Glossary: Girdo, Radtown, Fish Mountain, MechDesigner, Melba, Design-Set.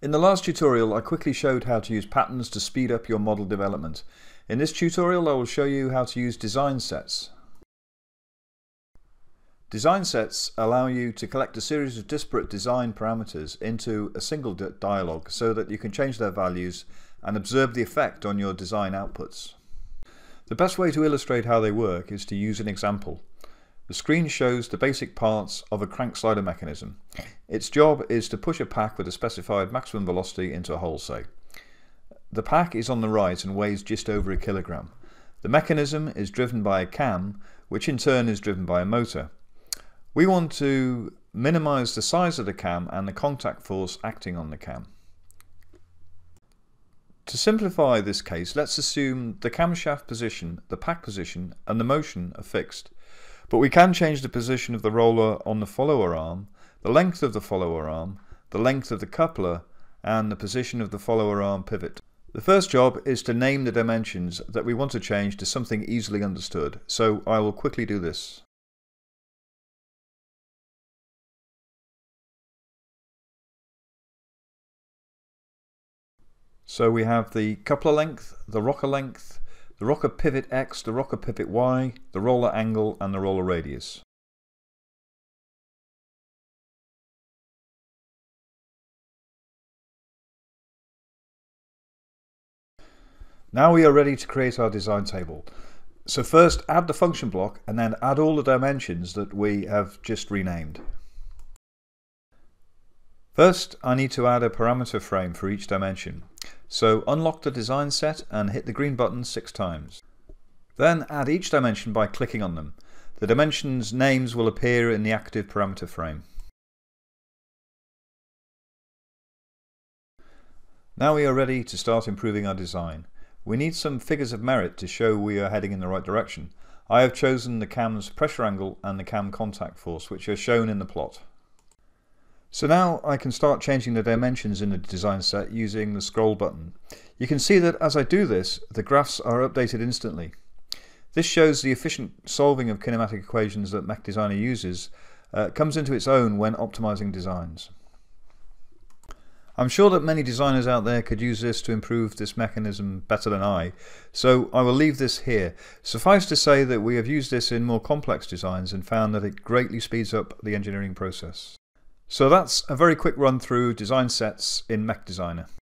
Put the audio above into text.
In the last tutorial, I quickly showed how to use patterns to speed up your model development. In this tutorial, I will show you how to use design sets. Design sets allow you to collect a series of disparate design parameters into a single dialog so that you can change their values and observe the effect on your design outputs. The best way to illustrate how they work is to use an example. The screen shows the basic parts of a crank slider mechanism. Its job is to push a pack with a specified maximum velocity into a hole, say. The pack is on the right and weighs just over 1 kilogram. The mechanism is driven by a cam, which in turn is driven by a motor. We want to minimize the size of the cam and the contact force acting on the cam. To simplify this case, let's assume the camshaft position, the pack position, and the motion are fixed. But we can change the position of the roller on the follower arm, the length of the follower arm, the length of the coupler, and the position of the follower arm pivot. The first job is to name the dimensions that we want to change to something easily understood, so I will quickly do this. So we have the coupler length, the rocker pivot X, the rocker pivot Y, the roller angle and the roller radius. Now we are ready to create our design table. So first add the function block and then add all the dimensions that we have just renamed. First, I need to add a parameter frame for each dimension. So unlock the design set and hit the green button 6 times. Then add each dimension by clicking on them. The dimensions' names will appear in the active parameter frame. Now we are ready to start improving our design. We need some figures of merit to show we are heading in the right direction. I have chosen the cam's pressure angle and the cam contact force, which are shown in the plot. So now I can start changing the dimensions in the design set using the scroll button. You can see that as I do this, the graphs are updated instantly. This shows the efficient solving of kinematic equations that MechDesigner uses comes into its own when optimizing designs. I'm sure that many designers out there could use this to improve this mechanism better than I, so I will leave this here. Suffice to say that we have used this in more complex designs and found that it greatly speeds up the engineering process. So that's a very quick run through design sets in MechDesigner.